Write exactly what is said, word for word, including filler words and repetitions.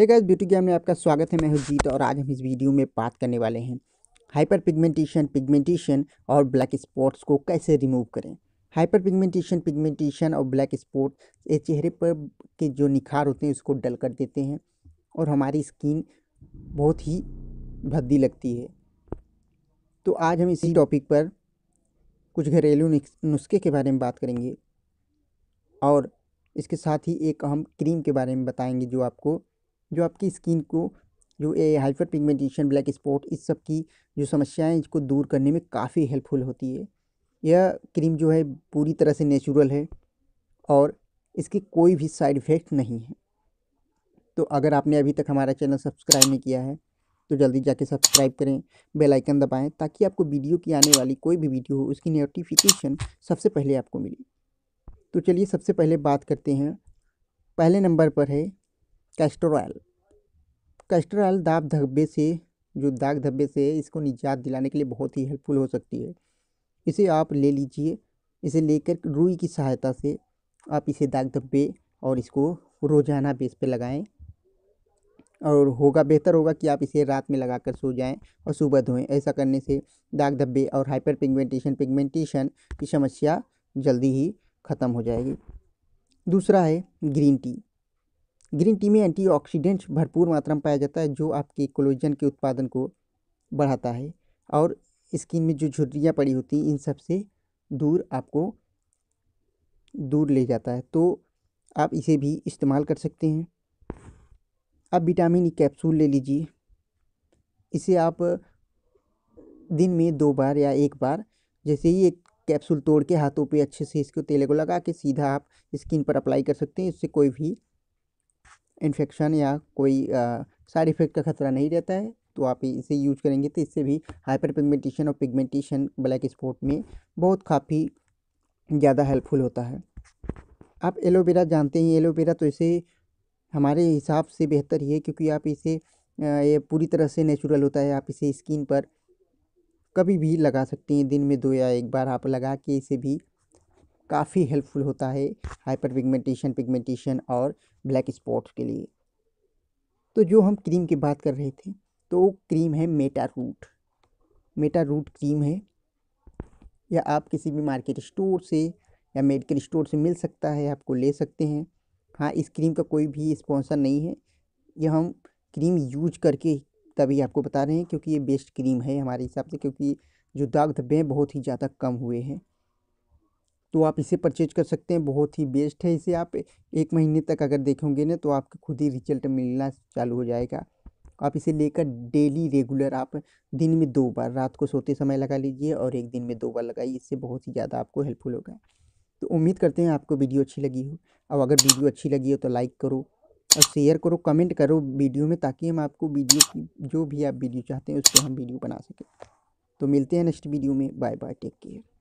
Hey guys, beauty ज्ञान में आपका स्वागत है। मैं हूं जीत और आज हम इस वीडियो में बात करने वाले हैं हाइपर पिगमेंटेशन, पिगमेंटेशन और ब्लैक स्पॉट्स को कैसे रिमूव करें। हाइपर पिगमेंटेशन, पिगमेंटेशन और ब्लैक स्पॉट ये चेहरे पर के जो निखार होते हैं उसको डल कर देते हैं और हमारी स्किन बहुत ही भद्दी लगती है। तो आज हम इसी टॉपिक पर कुछ घरेलू नुस्खे के बारे में बात करेंगे और इसके साथ ही एक हम क्रीम के बारे में बताएंगे जो आपको जो आपकी स्किन को जो ये हाइपर पिगमेंटेशन, ब्लैक स्पॉट इस सब की जो समस्याएं इसको दूर करने में काफ़ी हेल्पफुल होती है। यह क्रीम जो है पूरी तरह से नेचुरल है और इसके कोई भी साइड इफ़ेक्ट नहीं है। तो अगर आपने अभी तक हमारा चैनल सब्सक्राइब नहीं किया है तो जल्दी जाके सब्सक्राइब करें, बेल आइकन दबाएं ताकि आपको वीडियो की आने वाली कोई भी वीडियो हो उसकी नोटिफिकेशन सबसे पहले आपको मिले। तो चलिए सबसे पहले बात करते हैं। पहले नंबर पर है कैस्टर ऑयल। कैस्टर ऑयल दाग धब्बे से जो दाग धब्बे से इसको निजात दिलाने के लिए बहुत ही हेल्पफुल हो सकती है। इसे आप ले लीजिए, इसे लेकर रुई की सहायता से आप इसे दाग धब्बे और इसको रोज़ाना बेस पे लगाएं और होगा बेहतर होगा कि आप इसे रात में लगाकर सो जाएं और सुबह धोएं। ऐसा करने से दाग धब्बे और हाइपर पिगमेंटेशन पिगमेंटेशन की समस्या जल्दी ही ख़त्म हो जाएगी। दूसरा है ग्रीन टी। ग्रीन टी में एंटीऑक्सीडेंट्स भरपूर मात्रा में पाया जाता है जो आपके कोलेजन के उत्पादन को बढ़ाता है और स्किन में जो झुर्रियाँ पड़ी होती हैं इन सब से दूर आपको दूर ले जाता है। तो आप इसे भी इस्तेमाल कर सकते हैं। आप विटामिन ई कैप्सूल ले लीजिए। इसे आप दिन में दो बार या एक बार जैसे ही एक कैप्सूल तोड़ के हाथों पे अच्छे से इसको तेल को लगा के सीधा आप स्किन पर अप्लाई कर सकते हैं। इससे कोई भी इन्फेक्शन या कोई साइड इफ़ेक्ट का खतरा नहीं रहता है। तो आप इसे यूज करेंगे तो इससे भी हाइपर पिगमेंटेशन और पिगमेंटेशन, ब्लैक स्पॉट में बहुत काफ़ी ज़्यादा हेल्पफुल होता है। आप एलोवेरा जानते हैं, एलोवेरा तो इसे हमारे हिसाब से बेहतर ही है क्योंकि आप इसे ये पूरी तरह से नेचुरल होता है। आप इसे स्किन पर कभी भी लगा सकते हैं, दिन में दो या एक बार आप लगा के इसे भी काफ़ी हेल्पफुल होता है हाइपर पिगमेंटेशन, पिगमेंटेशन और ब्लैक स्पॉट्स के लिए। तो जो हम क्रीम की बात कर रहे थे तो क्रीम है meta root. Meta root cream है, या आप किसी भी मार्केट स्टोर से या मेडिकल स्टोर से मिल सकता है, आपको ले सकते हैं। हाँ, इस क्रीम का कोई भी स्पॉन्सर नहीं है, यह हम क्रीम यूज करके तभी आपको बता रहे हैं क्योंकि ये बेस्ट क्रीम है हमारे हिसाब से, क्योंकि जो दाग धब्बे हैं बहुत ही ज़्यादा कम हुए हैं। तो आप इसे परचेज कर सकते हैं, बहुत ही बेस्ट है। इसे आप एक महीने तक अगर देखोगे ना तो आपको खुद ही रिजल्ट मिलना चालू हो जाएगा। आप इसे लेकर डेली रेगुलर आप दिन में दो बार रात को सोते समय लगा लीजिए और एक दिन में दो बार लगाइए। इससे बहुत ही ज़्यादा आपको हेल्पफुल होगा। तो उम्मीद करते हैं आपको वीडियो अच्छी लगी हो, और अगर वीडियो अच्छी लगी हो तो लाइक करो और शेयर करो, कमेंट करो वीडियो में, ताकि हम आपको वीडियो की जो भी आप वीडियो चाहते हैं उस पर हम वीडियो बना सकें। तो मिलते हैं नेक्स्ट वीडियो में। Bye bye, take care.